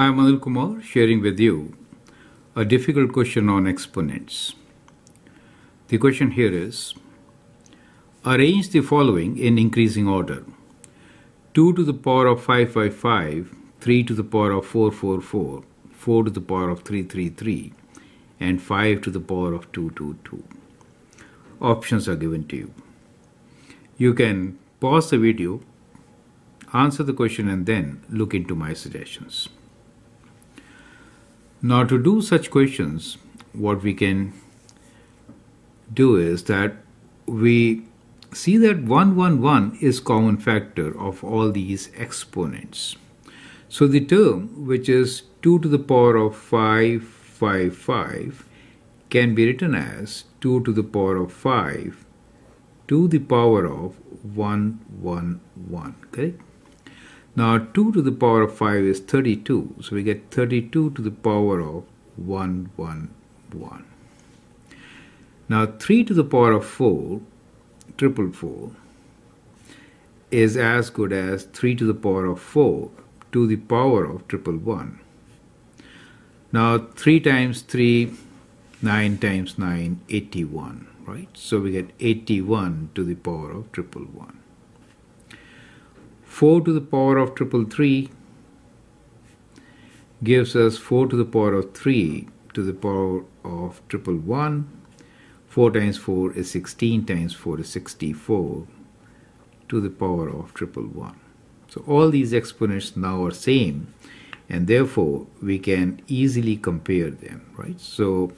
I am Anil Kumar, sharing with you a difficult question on exponents. The question here is, arrange the following in increasing order: 2 to the power of 5 by 5, 3 to the power of 4, 4, 4, 4 to the power of 3, 3, 3, and 5 to the power of 2, 2, 2. Options are given to you. You can pause the video, answer the question, and then look into my suggestions. Now, to do such questions, what we can do is that we see that 1, 1, 1 is common factor of all these exponents. So the term which is 2 to the power of 5, 5, 5 can be written as 2 to the power of 5 to the power of 1, 1, 1, correct? Now 2 to the power of 5 is 32, so we get 32 to the power of 1, 1, 1. Now 3 to the power of 4, 444, is as good as 3 to the power of 4 to the power of 111. Now 3 times 3, 9 times 9, 81, right? So we get 81 to the power of 111. 4 to the power of 333 gives us 4 to the power of 3 to the power of 111. 4 times 4 is 16 times 4 is 64 to the power of 111. So all these exponents now are same, and therefore we can easily compare them, right? So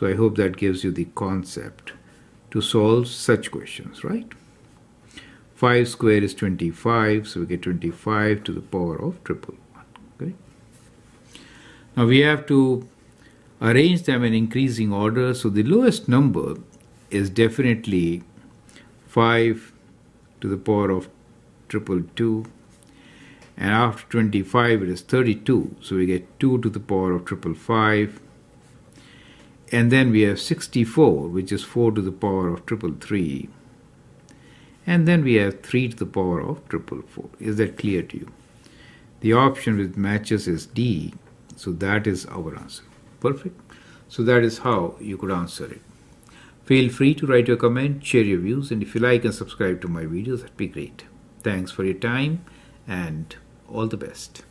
I hope that gives you the concept to solve such questions, right? 5 squared is 25, so we get 25 to the power of 111, okay? Now we have to arrange them in increasing order, so the lowest number is definitely 5 to the power of 222, and after 25 it is 32, so we get 2 to the power of 555, and then we have 64, which is 4 to the power of 333, and then we have 3 to the power of 444. Is that clear to you? The option which matches is D, so that is our answer. Perfect. So that is how you could answer it. Feel free to write your comment, share your views, and if you like and subscribe to my videos, that'd be great. Thanks for your time and all the best.